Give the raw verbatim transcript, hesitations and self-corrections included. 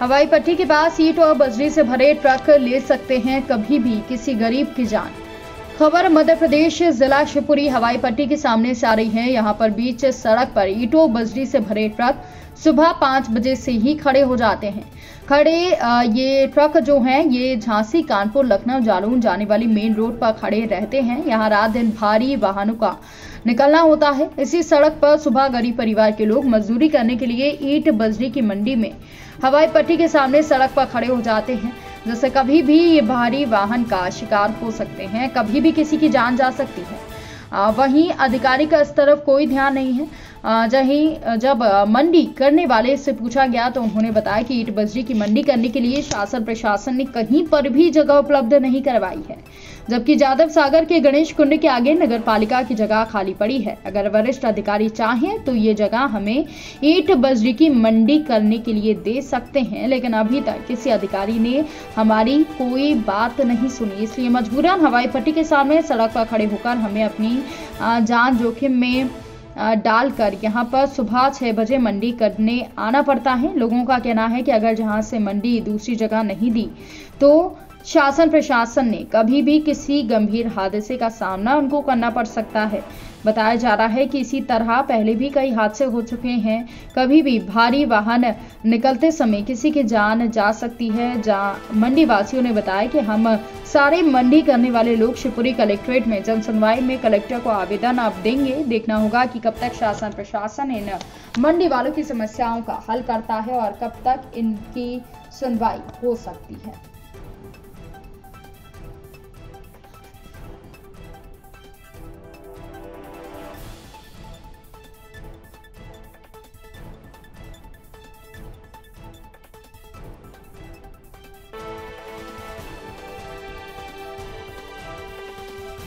हवाई पट्टी के पास ईंट और बजरी से भरे ट्रक ले सकते हैं कभी भी किसी गरीब की जान। खबर मध्य प्रदेश जिला शिवपुरी हवाई पट्टी के सामने से आ रही है। यहाँ पर बीच सड़क पर ईंटों बजरी से भरे ट्रक सुबह पाँच बजे से ही खड़े हो जाते हैं। खड़े ये ट्रक जो हैं ये झांसी कानपुर लखनऊ जालौन जाने वाली मेन रोड पर खड़े रहते हैं। यहाँ रात दिन भारी वाहनों का निकलना होता है। इसी सड़क पर सुबह गरीब परिवार के लोग मजदूरी करने के लिए ईंट बजरी की मंडी में हवाई पट्टी के सामने सड़क पर खड़े हो जाते हैं, जिससे कभी भी ये भारी वाहन का शिकार हो सकते हैं, कभी भी किसी की जान जा सकती है। वहीं अधिकारी का इस तरफ कोई ध्यान नहीं है। जहीं जब मंडी करने वाले से पूछा गया तो उन्होंने बताया कि ईंट बजरी की मंडी करने के लिए शासन प्रशासन ने कहीं पर भी जगह उपलब्ध नहीं करवाई है, जबकि जादव सागर के गणेश कुंड के आगे नगर पालिका की जगह खाली पड़ी है। अगर वरिष्ठ अधिकारी चाहें तो ये जगह हमें ईंट बजरी की मंडी करने के लिए दे सकते हैं, लेकिन अभी तक किसी अधिकारी ने हमारी कोई बात नहीं सुनी, इसलिए मजबूरन हवाई पट्टी के सामने सड़क पर खड़े होकर हमें अपनी जान जोखिम में डालकर यहाँ पर सुबह छः बजे मंडी करने आना पड़ता है। लोगों का कहना है कि अगर जहाँ से मंडी दूसरी जगह नहीं दी तो शासन प्रशासन ने कभी भी किसी गंभीर हादसे का सामना उनको करना पड़ सकता है। बताया जा रहा है कि इसी तरह पहले भी कई हादसे हो चुके हैं। कभी भी भारी वाहन निकलते समय किसी की जान जा सकती है। जा मंडी वासियों ने बताया कि हम सारे मंडी करने वाले लोग शिवपुरी कलेक्ट्रेट में जन सुनवाई में कलेक्टर को आवेदन आप देंगे। देखना होगा कि कब तक शासन प्रशासन इन मंडी वालों की समस्याओं का हल करता है और कब तक इनकी सुनवाई हो सकती है।